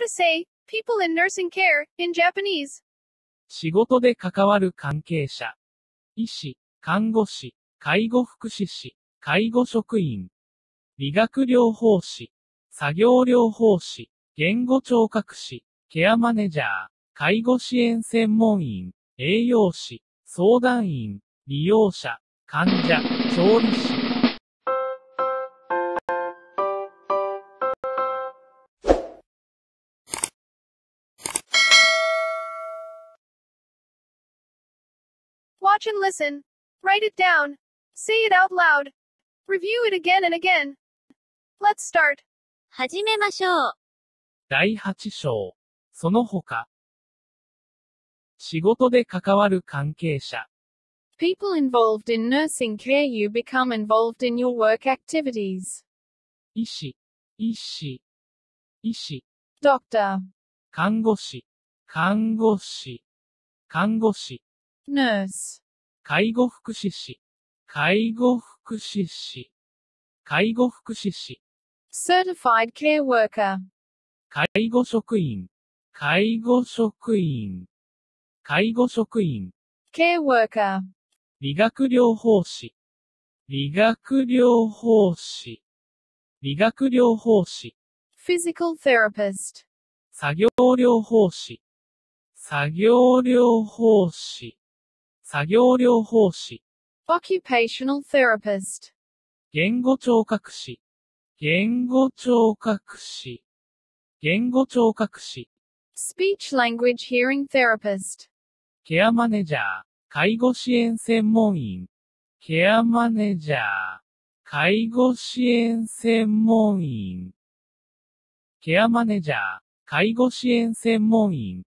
to say people in nursing care in Japanese. 仕事で関わる関係者。医師、看護師、介護福祉士、介護職員。理学療法士、作業療法士、言語聴覚士、ケアマネージャー、介護支援専門員、栄養士、相談員、利用者、患者、調理師。Watch and listen. Write it down. Say it out loud. Review it again and again. Let's start. 始めましょう。第8章。その他。仕事で関わる関係者。People involved in nursing care you become involved in your work activities. 医師、医師、医師。Doctor. 看護師、看護師、看護師。Nurse. 介護福祉士、介護福祉士、介護福祉士。Certified care worker. 介護職員、介護職員、介護職員。care worker. 理学療法士、理学療法士、理学療法士。physical therapist. 作業療法士、作業療法士。作業療法士。occupational therapist. 言語聴覚士。言語聴覚士。言語聴覚士。speech language hearing therapist. ケアマネージャー。介護支援専門員。ケアマネージャー。介護支援専門員。ケアマネージャー。介護支援専門員。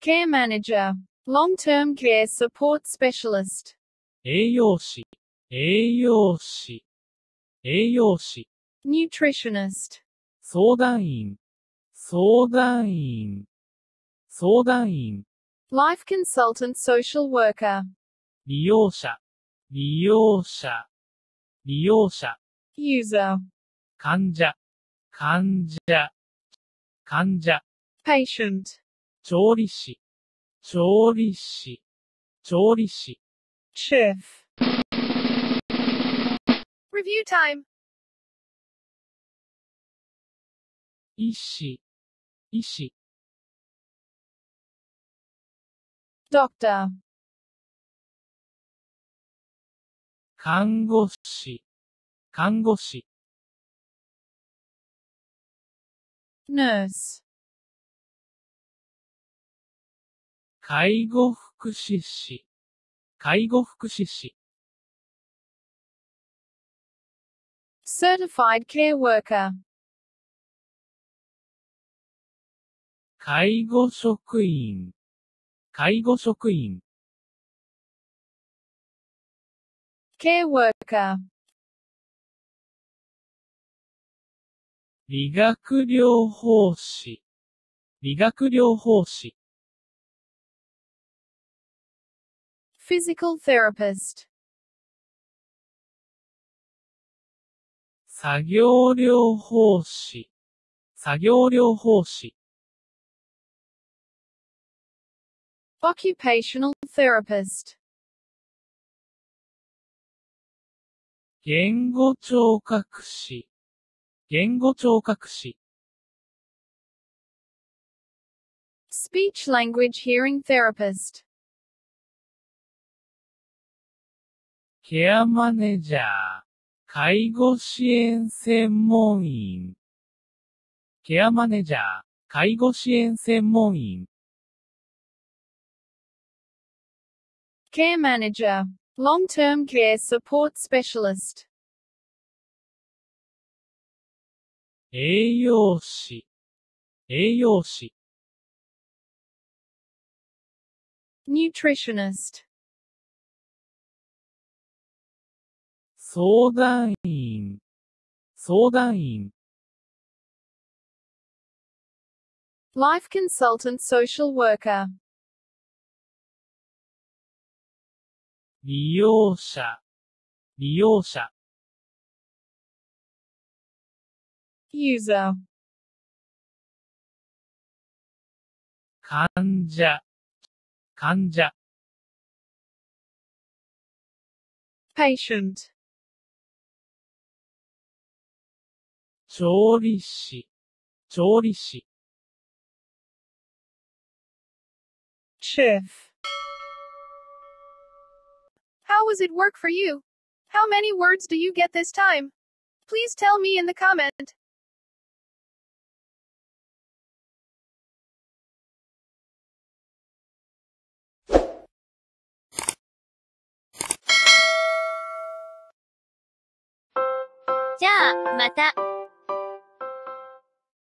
care manager.Long-term care support specialist. 栄養士、栄養士、栄養士。nutritionist. 相談員、相談員、相談員。life consultant social worker. 利用者、利用者、利用者。user. 患者、患者、患者。patient. 調理師。調理師、調理師。Chef. Review time. 医師、医師。Doctor. 看護師、看護師。Nurse.介護福祉士、介護福祉士。Certified care worker. 介護職員、介護職員。care worker. 理学療法士、理学療法士。physical therapist. 作業療法士、作業療法士。occupational therapist. 言語聴覚士、言語聴覚士。speech language hearing therapist.ケアマネージャー、介護支援専門員。ケアマネージャー、介護支援専門員。care manager, long-term care support specialist. 栄養士、栄養士。nutritionist.相談員、相談員。life consultant social worker. 利用者、利用者。user. 患者patient 調理師chef How was it work for you? How many words do you get this time? Please tell me in the comment.